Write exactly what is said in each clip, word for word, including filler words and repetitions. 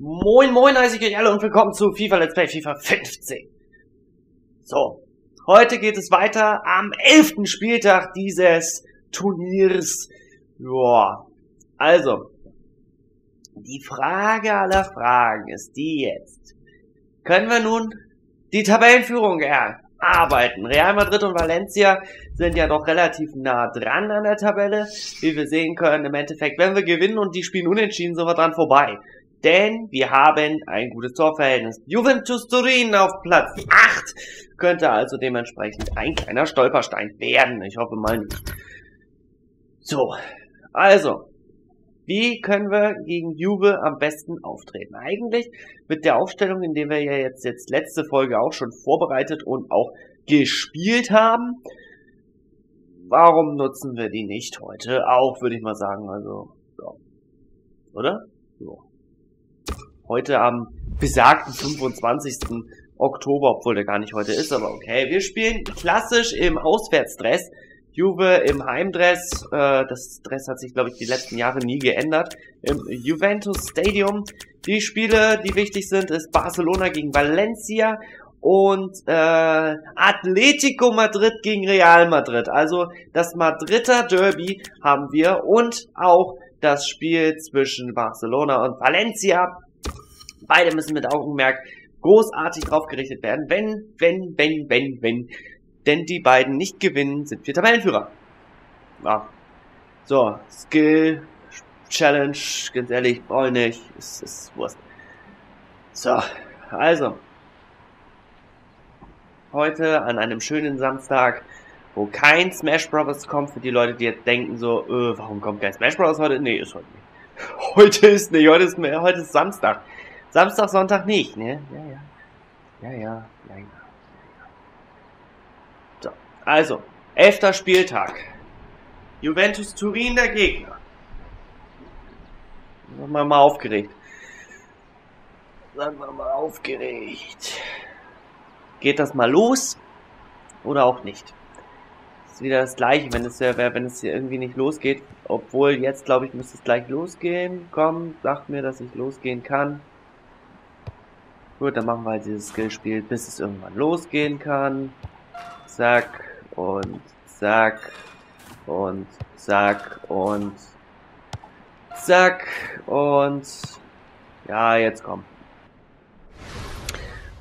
Moin moin, heiße ich euch alle und willkommen zu FIFA Let's Play FIFA fünfzehn. So, heute geht es weiter am elften Spieltag dieses Turniers. Joa, also, die Frage aller Fragen ist die jetzt. Können wir nun die Tabellenführung erarbeiten? Real Madrid und Valencia sind ja noch relativ nah dran an der Tabelle. Wie wir sehen können, im Endeffekt, wenn wir gewinnen und die spielen unentschieden, sind wir dran vorbei. Denn wir haben ein gutes Torverhältnis. Juventus Turin auf Platz acht. Könnte also dementsprechend ein kleiner Stolperstein werden. Ich hoffe mal nicht. So, also. Wie können wir gegen Juve am besten auftreten? Eigentlich mit der Aufstellung, in der wir ja jetzt, jetzt letzte Folge auch schon vorbereitet und auch gespielt haben. Warum nutzen wir die nicht heute? Auch, würde ich mal sagen. Also, ja. Oder? So. Heute am besagten fünfundzwanzigsten Oktober, obwohl der gar nicht heute ist, aber okay. Wir spielen klassisch im Auswärtsdress, Juve im Heimdress. Äh, das Dress hat sich, glaube ich, die letzten Jahre nie geändert. Im Juventus Stadium. Die Spiele, die wichtig sind, ist Barcelona gegen Valencia und äh, Atletico Madrid gegen Real Madrid. Also das Madrider Derby haben wir und auch das Spiel zwischen Barcelona und Valencia. Beide müssen mit Augenmerk großartig drauf gerichtet werden. Wenn, wenn, wenn, wenn, wenn. Denn die beiden nicht gewinnen, sind wir Tabellenführer. Ja. So, Skill, Challenge, ganz ehrlich, brauche ich nicht. Es ist Wurst. So, also. Heute an einem schönen Samstag, wo kein Smash Bros. Kommt, für die Leute, die jetzt denken so, äh, warum kommt kein Smash Bros. heute? Nee, ist heute nicht. Heute ist nicht, heute ist, heute ist Samstag. Samstag, Sonntag nicht, ne? Ja, ja. Ja, ja, ja, ja. So, also, elfter Spieltag. Juventus Turin, der Gegner. Sagen wir mal aufgeregt. Sagen wir mal aufgeregt. Geht das mal los? Oder auch nicht? Ist wieder das Gleiche, wenn es, wenn es hier irgendwie nicht losgeht. Obwohl, jetzt glaube ich, müsste es gleich losgehen. Komm, sagt mir, dass ich losgehen kann. Gut, dann machen wir halt dieses Skillspiel, bis es irgendwann losgehen kann. Zack und zack und zack und zack und ja, jetzt komm.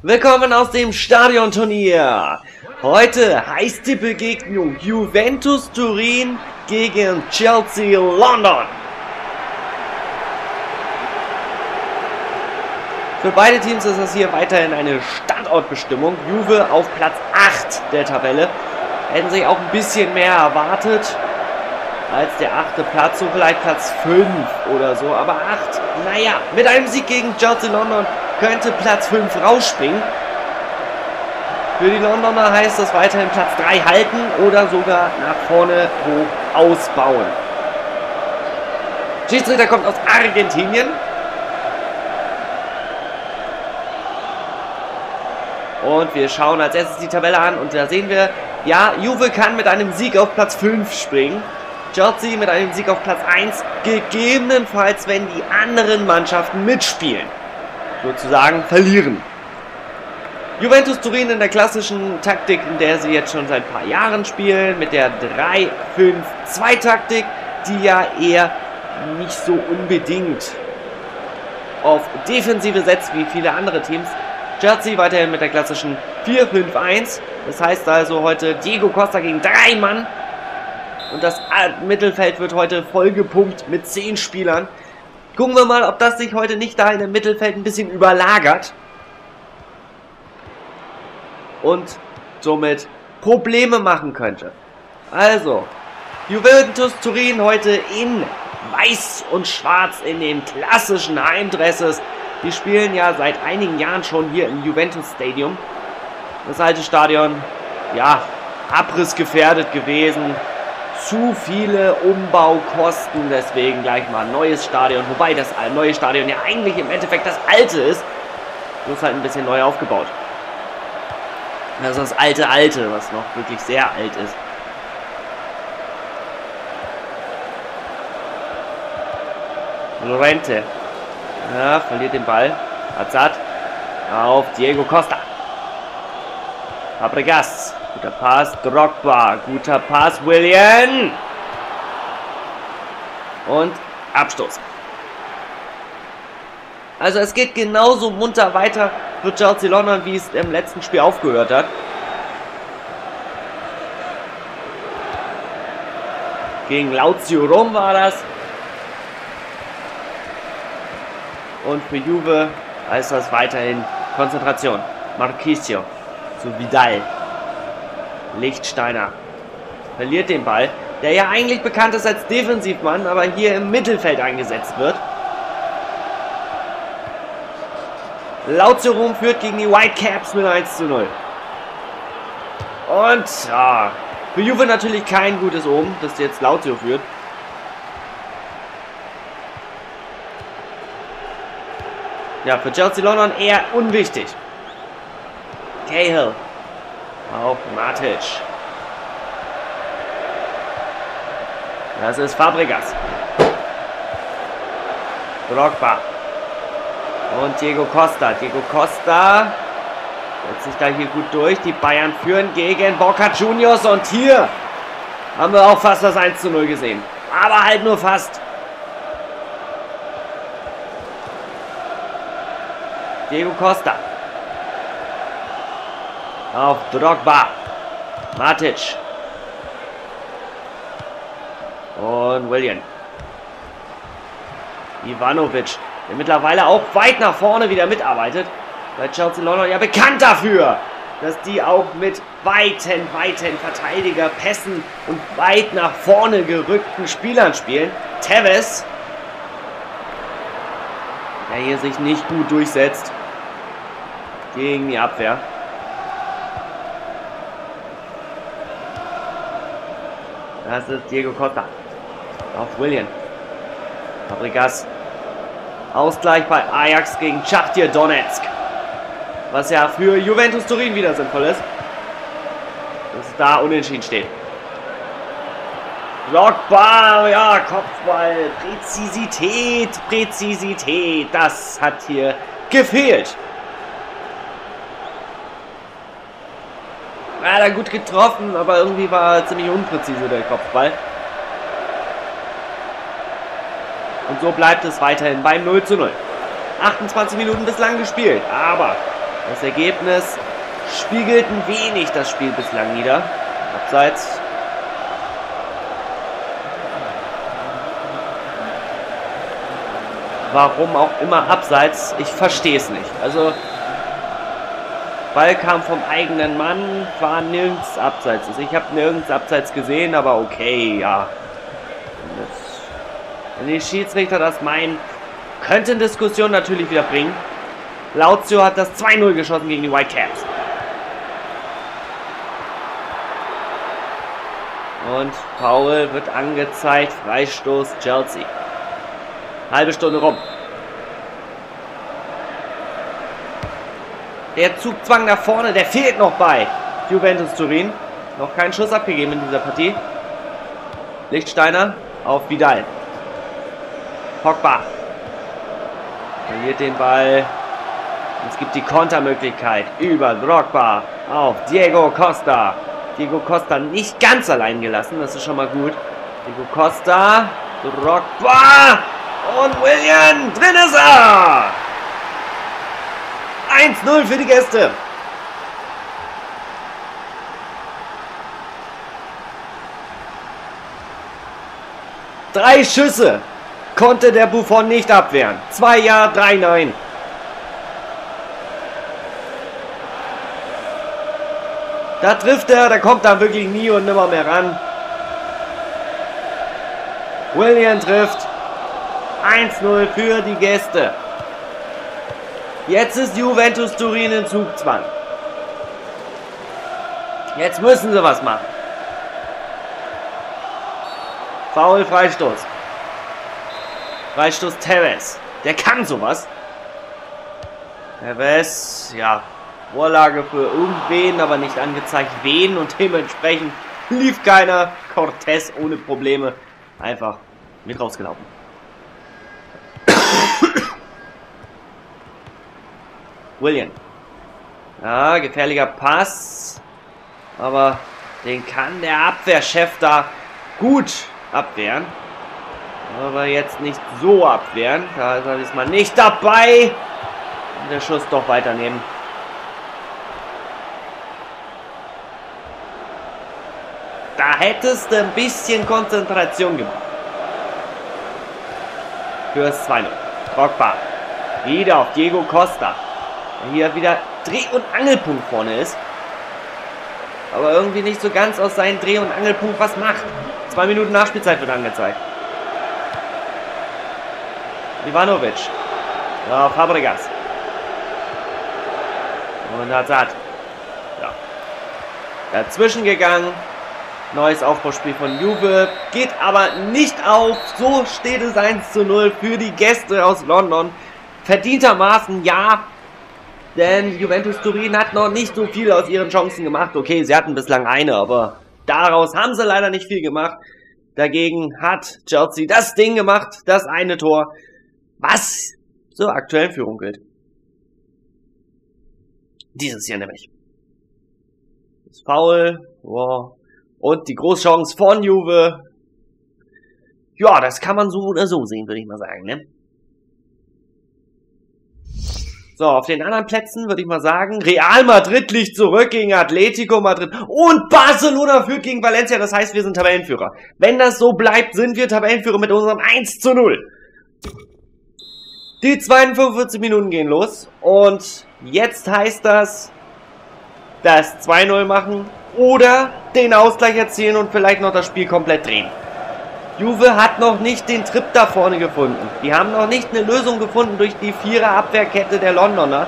Willkommen aus dem Stadionturnier. Heute heißt die Begegnung Juventus Turin gegen Chelsea London. Für beide Teams ist das hier weiterhin eine Standortbestimmung. Juve auf Platz acht der Tabelle. Hätten sich auch ein bisschen mehr erwartet als der achte Platz, so vielleicht Platz fünf oder so. Aber acht, naja, mit einem Sieg gegen Chelsea London könnte Platz fünf rausspringen. Für die Londoner heißt das weiterhin Platz drei halten oder sogar nach vorne hoch ausbauen. Schiedsrichter kommt aus Argentinien. Und wir schauen als erstes die Tabelle an und da sehen wir, ja, Juve kann mit einem Sieg auf Platz fünf springen. Chelsea mit einem Sieg auf Platz eins, gegebenenfalls, wenn die anderen Mannschaften mitspielen. Sozusagen verlieren. Juventus Turin in der klassischen Taktik, in der sie jetzt schon seit ein paar Jahren spielen, mit der drei fünf zwei-Taktik, die ja eher nicht so unbedingt auf Defensive setzt wie viele andere Teams. Chelsea weiterhin mit der klassischen vier fünf eins. Das heißt also heute Diego Costa gegen drei Mann. Und das Mittelfeld wird heute vollgepumpt mit zehn Spielern. Gucken wir mal, ob das sich heute nicht da in dem Mittelfeld ein bisschen überlagert. Und somit Probleme machen könnte. Also, Juventus Turin heute in Weiß und Schwarz in den klassischen Heimdresses. Die spielen ja seit einigen Jahren schon hier im Juventus Stadium. Das alte Stadion, ja, abrissgefährdet gewesen. Zu viele Umbaukosten, deswegen gleich mal ein neues Stadion. Wobei das neue Stadion ja eigentlich im Endeffekt das alte ist. Bloß halt ein bisschen neu aufgebaut. Das ist das alte alte, was noch wirklich sehr alt ist. Llorente. Ja, verliert den Ball. Hazard auf Diego Costa. Fabregas. Guter Pass. Drogba. Guter Pass. Willian. Und Abstoß. Also es geht genauso munter weiter für Chelsea London, wie es im letzten Spiel aufgehört hat. Gegen Lazio Rom war das. Und für Juve heißt das weiterhin Konzentration. Marchisio zu Vidal. Lichtsteiner verliert den Ball, der ja eigentlich bekannt ist als Defensivmann, aber hier im Mittelfeld eingesetzt wird. Lazio Rom führt gegen die Whitecaps mit eins zu null. Und ah, für Juve natürlich kein gutes Omen, dass jetzt Lazio führt. Ja, für Chelsea London eher unwichtig. Cahill auf Matic. Das ist Fabregas. Drogba. Und Diego Costa. Diego Costa setzt sich da hier gut durch. Die Bayern führen gegen Boca Juniors. Und hier haben wir auch fast das eins zu null gesehen. Aber halt nur fast. Diego Costa. Auf Drogba. Matic. Und Willian. Ivanovic, der mittlerweile auch weit nach vorne wieder mitarbeitet. Weil Chelsea London ja bekannt dafür, dass die auch mit weiten, weiten Verteidigerpässen und weit nach vorne gerückten Spielern spielen. Tevez, der hier sich nicht gut durchsetzt gegen die Abwehr. Das ist Diego Costa auf Willian. Fabregas. Ausgleich bei Ajax gegen Schachtar Donetsk. Was ja für Juventus Turin wieder sinnvoll ist. Dass es da unentschieden steht. Drogba, ja, Kopfball. Präzisität, Präzisität. Das hat hier gefehlt. Ja, da gut getroffen, aber irgendwie war ziemlich unpräzise der Kopfball. Und so bleibt es weiterhin bei null zu null. achtundzwanzig Minuten bislang gespielt, aber das Ergebnis spiegelt ein wenig das Spiel bislang nieder. Abseits. Warum auch immer abseits, ich verstehe es nicht. Also, Ball kam vom eigenen Mann, war nirgends abseits. Also ich habe nirgends abseits gesehen, aber okay, ja. Wenn die Schiedsrichter das meinen, könnten Diskussionen natürlich wieder bringen. Lazio hat das zwei null geschossen gegen die Whitecaps. Und Foul wird angezeigt. Freistoß Chelsea. Halbe Stunde rum. Der Zugzwang nach vorne, der fehlt noch bei Juventus Turin. Noch keinen Schuss abgegeben in dieser Partie. Lichtsteiner auf Vidal. Pogba verliert den Ball. Es gibt die Kontermöglichkeit über Drogba auf Diego Costa. Diego Costa nicht ganz allein gelassen, das ist schon mal gut. Diego Costa, Drogba und Willian, drin ist er! eins null für die Gäste. Drei Schüsse konnte der Buffon nicht abwehren. Zwei ja, drei nein. Da trifft er, da kommt er wirklich nie und nimmer mehr ran. Willian trifft. eins null für die Gäste. Jetzt ist Juventus Turin in Zugzwang. Jetzt müssen sie was machen. Foul, Freistoß. Freistoß Tevez. Der kann sowas. Tevez, ja, Vorlage für irgendwen, aber nicht angezeigt wen. Und dementsprechend lief keiner. Cortés ohne Probleme einfach mit rausgelaufen. Willian. Ja, gefährlicher Pass. Aber den kann der Abwehrchef da gut abwehren. Aber jetzt nicht so abwehren. Da ist er diesmal nicht dabei. Und der Schuss doch weiternehmen. Da hättest du ein bisschen Konzentration gemacht. Fürs zwei null. Drogba. Wieder auf Diego Costa. Der hier wieder Dreh- und Angelpunkt vorne ist. Aber irgendwie nicht so ganz aus seinem Dreh- und Angelpunkt was macht. Zwei Minuten Nachspielzeit wird angezeigt. Ivanovic. Ja, Fabregas. Und hat's hat. Ja. Dazwischen gegangen. Neues Aufbauspiel von Juve. Geht aber nicht auf. So steht es eins zu null für die Gäste aus London. Verdientermaßen ja. Denn Juventus Turin hat noch nicht so viel aus ihren Chancen gemacht. Okay, sie hatten bislang eine, aber daraus haben sie leider nicht viel gemacht. Dagegen hat Chelsea das Ding gemacht, das eine Tor, was zur aktuellen Führung gilt. Dieses Jahr nämlich. Das Foul. Wow. Und die Großchance von Juve. Ja, das kann man so oder so sehen, würde ich mal sagen, ne? So, auf den anderen Plätzen würde ich mal sagen, Real Madrid liegt zurück gegen Atletico Madrid und Barcelona führt gegen Valencia, das heißt, wir sind Tabellenführer. Wenn das so bleibt, sind wir Tabellenführer mit unserem eins zu null. Die zweihundertfünfundvierzig Minuten gehen los und jetzt heißt das, das zwei null machen oder den Ausgleich erzielen und vielleicht noch das Spiel komplett drehen. Juve hat noch nicht den Trip da vorne gefunden. Die haben noch nicht eine Lösung gefunden durch die Vierer-Abwehrkette der Londoner.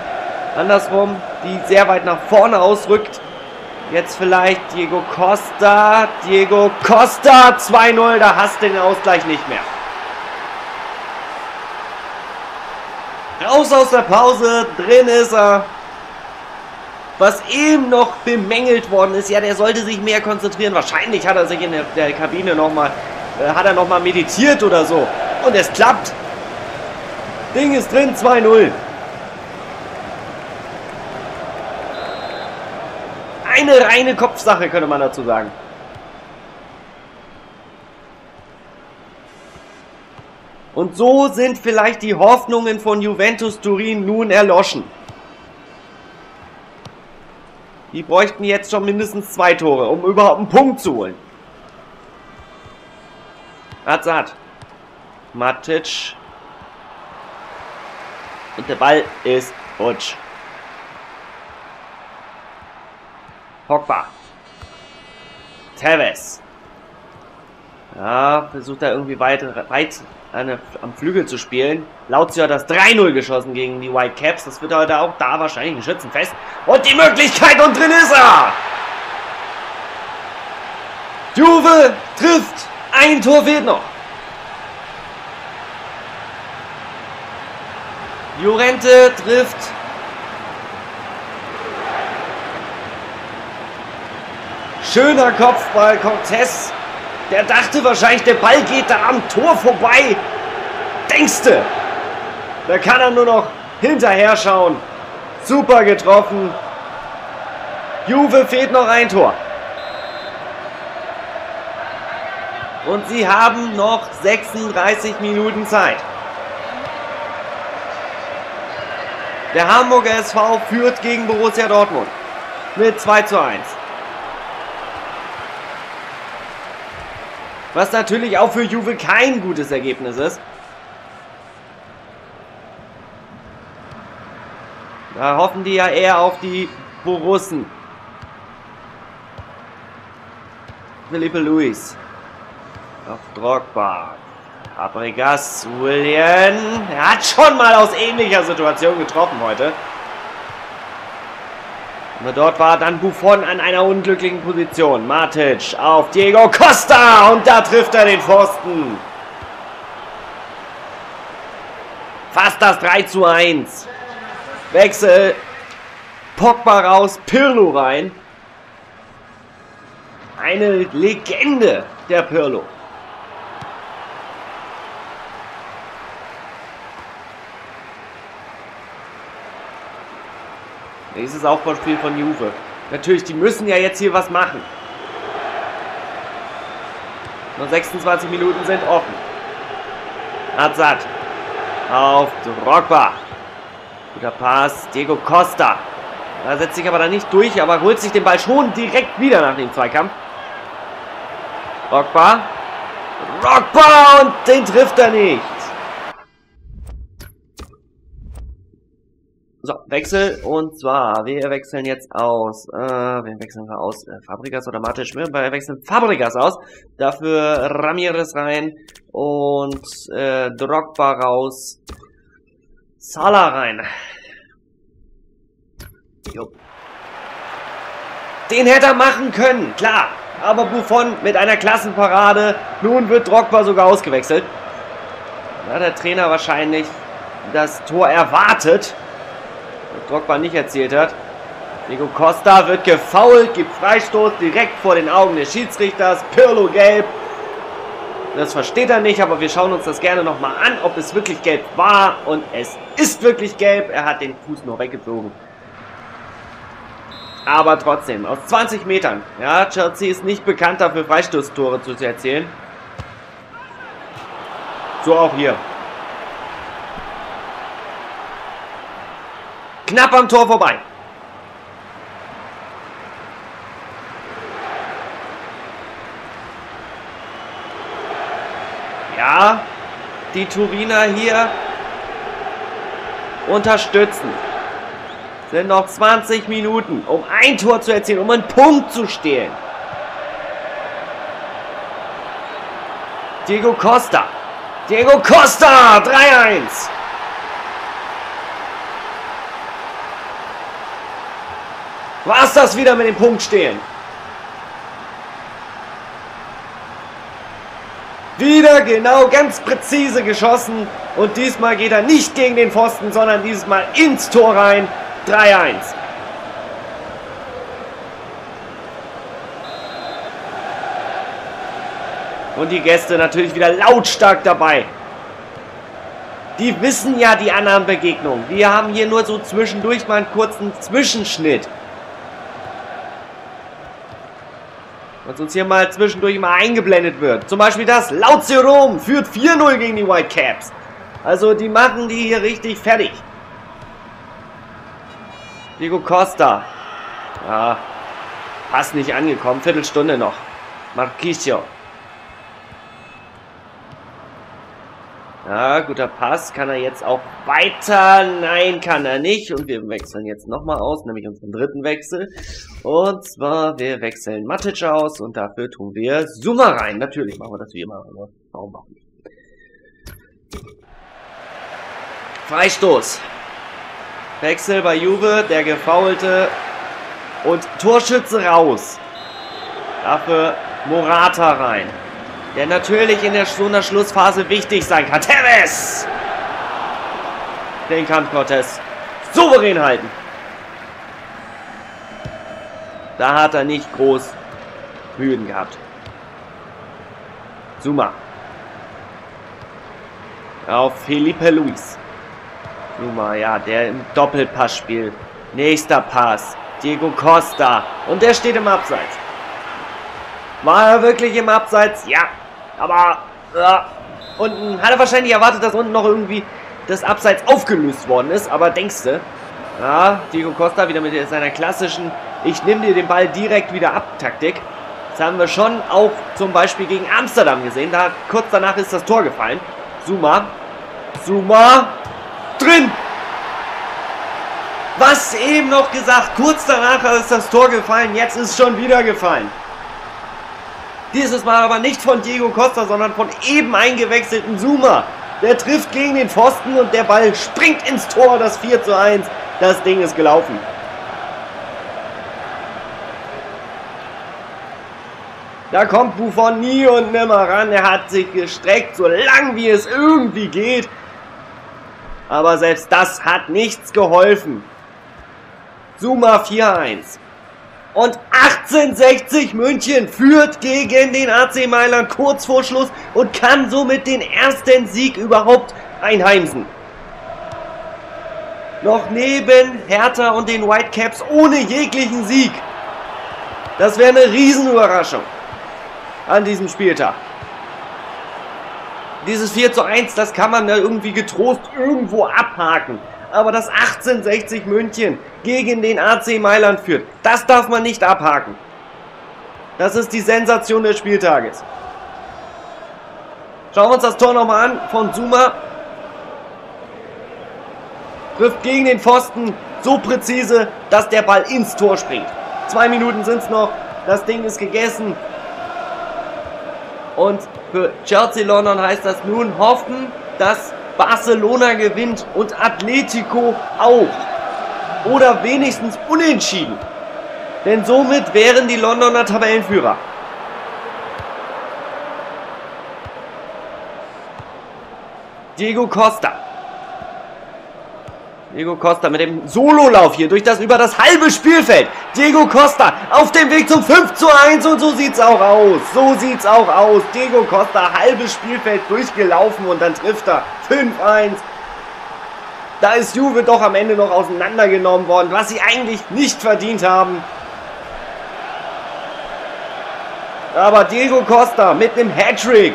Andersrum, die sehr weit nach vorne ausrückt. Jetzt vielleicht Diego Costa. Diego Costa, zwei null, da hast du den Ausgleich nicht mehr. Raus aus der Pause, drin ist er. Was eben noch bemängelt worden ist, ja, der sollte sich mehr konzentrieren. Wahrscheinlich hat er sich in der, der Kabine nochmal... Hat er nochmal meditiert oder so. Und es klappt. Ding ist drin, zwei null. Eine reine Kopfsache, könnte man dazu sagen. Und so sind vielleicht die Hoffnungen von Juventus Turin nun erloschen. Die bräuchten jetzt schon mindestens zwei Tore, um überhaupt einen Punkt zu holen. Hazard. Matic. Und der Ball ist futsch. Pogba. Tevez. Ja, versucht er irgendwie weit, weit eine, am Flügel zu spielen. Lazio hat das drei null geschossen gegen die Whitecaps. Das wird heute auch da wahrscheinlich ein Schützenfest. Und die Möglichkeit und drin ist er! Juve trifft! Ein Tor fehlt noch. Llorente trifft. Schöner Kopfball, Cortés. Der dachte wahrscheinlich, der Ball geht da am Tor vorbei. Denkste. Da kann er nur noch hinterher schauen. Super getroffen. Juve fehlt noch ein Tor. Und sie haben noch sechsunddreißig Minuten Zeit. Der Hamburger S V führt gegen Borussia Dortmund mit zwei zu eins. Was natürlich auch für Juve kein gutes Ergebnis ist. Da hoffen die ja eher auf die Borussen. Felipe Luis. Auf Drogba. Fabregas, Willian. Er hat schon mal aus ähnlicher Situation getroffen heute. Aber dort war dann Buffon an einer unglücklichen Position. Matic auf Diego Costa. Und da trifft er den Pfosten. Fast das drei zu eins. Wechsel. Pogba raus, Pirlo rein. Eine Legende, der Pirlo. Nächstes Aufbauspiel von Juve. Natürlich, die müssen ja jetzt hier was machen. Nur sechsundzwanzig Minuten sind offen. Hazard auf Drogba. Guter Pass, Diego Costa. Da setzt sich aber dann nicht durch, aber holt sich den Ball schon direkt wieder nach dem Zweikampf. Drogba. Drogba und den trifft er nicht. So, Wechsel, und zwar, wir wechseln jetzt aus, äh, wir wechseln wir aus, äh, Fabregas oder Matic, wir wechseln Fabregas aus, dafür Ramirez rein und äh, Drogba raus, Salah rein. Jo. Den hätte er machen können, klar, aber Buffon mit einer Klassenparade, nun wird Drogba sogar ausgewechselt. Da hat der Trainer wahrscheinlich das Tor erwartet. Drogba nicht erzielt hat. Diego Costa wird gefoult, gibt Freistoß direkt vor den Augen des Schiedsrichters. Pirlo gelb. Das versteht er nicht, aber wir schauen uns das gerne nochmal an, ob es wirklich gelb war. Und es ist wirklich gelb. Er hat den Fuß nur weggezogen. Aber trotzdem, aus zwanzig Metern. Ja, Chelsea ist nicht bekannt dafür, Freistoßtore zu erzielen. So auch hier. Knapp am Tor vorbei. Ja, die Turiner hier unterstützen. Sind noch zwanzig Minuten, um ein Tor zu erzielen, um einen Punkt zu stehlen. Diego Costa. Diego Costa, drei eins. War es das wieder mit dem Punkt stehen? Wieder genau, ganz präzise geschossen. Und diesmal geht er nicht gegen den Pfosten, sondern dieses Mal ins Tor rein. drei eins. Und die Gäste natürlich wieder lautstark dabei. Die wissen ja die anderen Begegnungen. Wir haben hier nur so zwischendurch mal einen kurzen Zwischenschnitt. Was uns hier mal zwischendurch mal eingeblendet wird. Zum Beispiel das Lazio Rom führt vier null gegen die Whitecaps. Also die machen die hier richtig fertig. Diego Costa. Ja, fast nicht angekommen. Viertelstunde noch. Marchisio. Ja, guter Pass. Kann er jetzt auch weiter? Nein, kann er nicht. Und wir wechseln jetzt nochmal aus, nämlich unseren dritten Wechsel. Und zwar, wir wechseln Matic aus und dafür tun wir Zouma rein. Natürlich machen wir das wie immer. Oder? Warum auch nicht? Freistoß. Wechsel bei Juve, der Gefaulte. Und Torschütze raus. Dafür Morata rein. Der natürlich in der, in der Schlussphase wichtig sein kann. Tevez! Den kann Cortés souverän halten. Da hat er nicht groß Mühen gehabt. Zouma. Auf Felipe Luis. Zouma, ja, der im Doppelpassspiel. Nächster Pass. Diego Costa. Und der steht im Abseits. War er wirklich im Abseits? Ja. Aber ja. Unten hat er wahrscheinlich erwartet, dass unten noch irgendwie das Abseits aufgelöst worden ist. Aber denkst du? Ja, Diego Costa wieder mit seiner klassischen Ich nehme dir den Ball direkt wieder ab Taktik. Das haben wir schon auch zum Beispiel gegen Amsterdam gesehen. Da kurz danach ist das Tor gefallen. Zouma. Zouma. Drin. Was eben noch gesagt. Kurz danach ist das Tor gefallen. Jetzt ist es schon wieder gefallen. Dieses Mal aber nicht von Diego Costa, sondern von eben eingewechselten Zouma. Der trifft gegen den Pfosten und der Ball springt ins Tor, das vier zu eins. Das Ding ist gelaufen. Da kommt Buffon nie und nimmer ran. Er hat sich gestreckt, so lang wie es irgendwie geht. Aber selbst das hat nichts geholfen. Zouma vier eins. Und achtzehnhundertsechzig München führt gegen den A C Mailand kurz vor Schluss und kann somit den ersten Sieg überhaupt einheimsen. noch neben Hertha und den Whitecaps ohne jeglichen Sieg. Das wäre eine Riesenüberraschung an diesem Spieltag. Dieses vier zu eins, das kann man ja irgendwie getrost irgendwo abhaken. Aber dass achtzehnhundertsechzig München gegen den A C Mailand führt, das darf man nicht abhaken. Das ist die Sensation des Spieltages. Schauen wir uns das Tor nochmal an von Zouma. Trifft gegen den Pfosten so präzise, dass der Ball ins Tor springt. Zwei Minuten sind es noch, das Ding ist gegessen. Und für Chelsea London heißt das nun hoffen, dass Barcelona gewinnt und Atletico auch. Oder wenigstens unentschieden. Denn somit wären die Londoner Tabellenführer. Diego Costa. Diego Costa mit dem Sololauf hier durch das über das halbe Spielfeld. Diego Costa auf dem Weg zum fünf zu eins und so sieht's auch aus. So sieht's auch aus. Diego Costa, halbes Spielfeld durchgelaufen und dann trifft er fünf eins. Da ist Juve doch am Ende noch auseinandergenommen worden, was sie eigentlich nicht verdient haben. Aber Diego Costa mit einem Hattrick.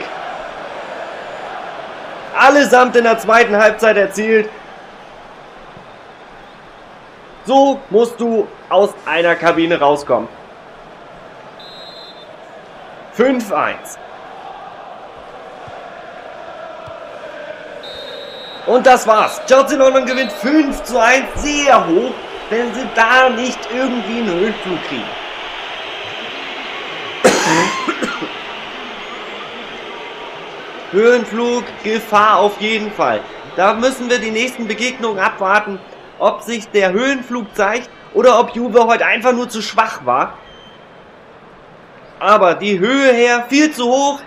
Allesamt in der zweiten Halbzeit erzielt. So musst du aus einer Kabine rauskommen. fünf eins. Und das war's. Chelsea London gewinnt fünf zu eins, sehr hoch, wenn sie da nicht irgendwie einen Höhenflug kriegen. Höhenflug, Gefahr auf jeden Fall. Da müssen wir die nächsten Begegnungen abwarten, ob sich der Höhenflug zeigt oder ob Juve heute einfach nur zu schwach war. Aber die Höhe her viel zu hoch.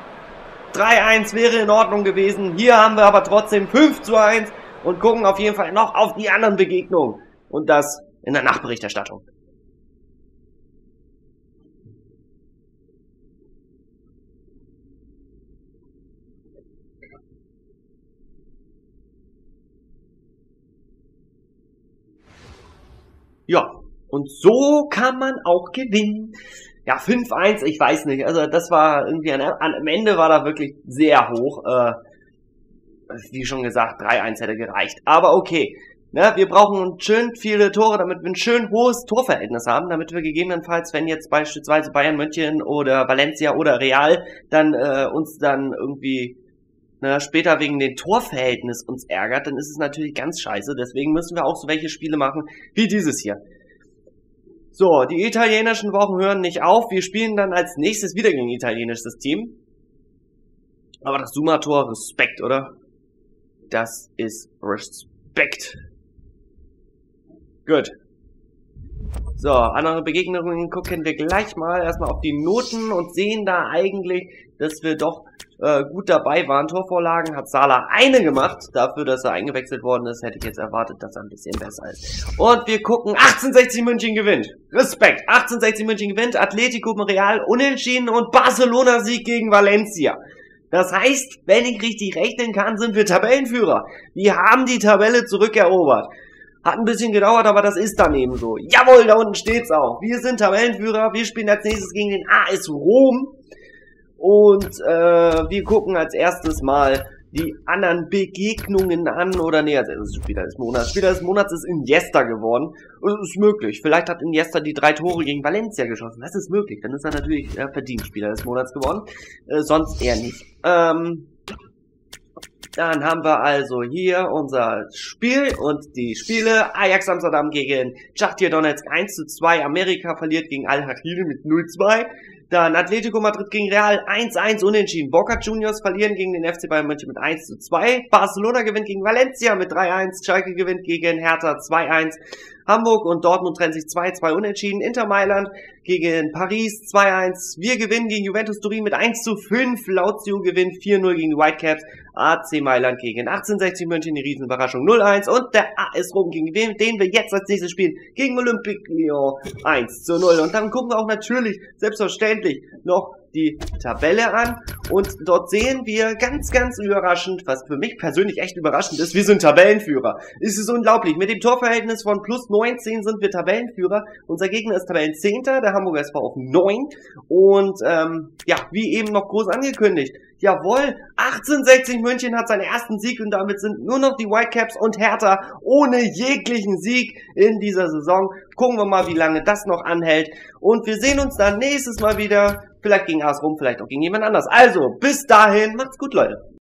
drei eins wäre in Ordnung gewesen. Hier haben wir aber trotzdem fünf zu eins und gucken auf jeden Fall noch auf die anderen Begegnungen. Und das in der Nachberichterstattung. Ja, und so kann man auch gewinnen. Ja, fünf eins, ich weiß nicht. Also das war irgendwie, an, an, am Ende war da wirklich sehr hoch. Äh, wie schon gesagt, drei eins hätte gereicht. Aber okay, ne, wir brauchen schön viele Tore, damit wir ein schön hohes Torverhältnis haben, damit wir gegebenenfalls, wenn jetzt beispielsweise Bayern München oder Valencia oder Real dann äh, uns dann irgendwie... Na, später wegen den Torverhältnis uns ärgert, dann ist es natürlich ganz scheiße. Deswegen müssen wir auch so welche Spiele machen wie dieses hier. So, die italienischen Wochen hören nicht auf. Wir spielen dann als nächstes wieder gegen ein italienisches Team. Aber das Zouma-Tor, Respekt, oder? Das ist Respekt. Gut. So, andere Begegnungen gucken wir gleich mal erstmal auf die Noten und sehen da eigentlich, dass wir doch äh, gut dabei waren. Torvorlagen hat Salah eine gemacht, dafür, dass er eingewechselt worden ist, hätte ich jetzt erwartet, dass er ein bisschen besser ist. Und wir gucken, achtzehnhundertsechzig München gewinnt. Respekt, achtzehnhundertsechzig München gewinnt, Atletico Real unentschieden und Barcelona Sieg gegen Valencia. Das heißt, wenn ich richtig rechnen kann, sind wir Tabellenführer. Wir haben die Tabelle zurückerobert. Hat ein bisschen gedauert, aber das ist dann eben so. Jawohl, da unten steht's auch. Wir sind Tabellenführer. Wir spielen als nächstes gegen den A S Rom. Und äh, wir gucken als erstes mal die anderen Begegnungen an. Oder nee, als erstes Spieler des Monats. Spieler des Monats ist Iniesta geworden. Und es ist möglich. Vielleicht hat Iniesta die drei Tore gegen Valencia geschossen. Das ist möglich. Dann ist er natürlich äh, verdient Spieler des Monats geworden. Äh, sonst eher nicht. Ähm... Dann haben wir also hier unser Spiel und die Spiele. Ajax Amsterdam gegen Schachtar Donetsk eins zu zwei. Amerika verliert gegen Al-Hakimi mit null zu zwei. Dann Atletico Madrid gegen Real eins eins unentschieden. Boca Juniors verlieren gegen den F C Bayern München mit eins zu zwei. Barcelona gewinnt gegen Valencia mit drei eins. Schalke gewinnt gegen Hertha zwei eins. Hamburg und Dortmund trennen sich zwei zwei unentschieden. Inter Mailand gegen Paris zwei eins. Wir gewinnen gegen Juventus Turin mit eins zu fünf. Lazio gewinnt vier null gegen die Whitecaps. A C Mailand gegen achtzehnhundertsechzig München, die Riesenüberraschung null eins. Und der A S Rom, gegen den wir jetzt als nächstes spielen, gegen Olympique Lyon eins zu null. Und dann gucken wir auch natürlich, selbstverständlich, noch die Tabelle an und dort sehen wir ganz, ganz überraschend, was für mich persönlich echt überraschend ist, wir sind Tabellenführer. Es ist unglaublich, mit dem Torverhältnis von plus neunzehn sind wir Tabellenführer, unser Gegner ist Tabellenzehnter, der Hamburger S V auf neun und ähm, ja, wie eben noch groß angekündigt, jawohl, achtzehnhundertsechzig München hat seinen ersten Sieg und damit sind nur noch die Whitecaps und Hertha ohne jeglichen Sieg in dieser Saison. Gucken wir mal, wie lange das noch anhält. Und wir sehen uns dann nächstes Mal wieder, vielleicht gegen A S Rom, vielleicht auch gegen jemand anders. Also, bis dahin, macht's gut, Leute.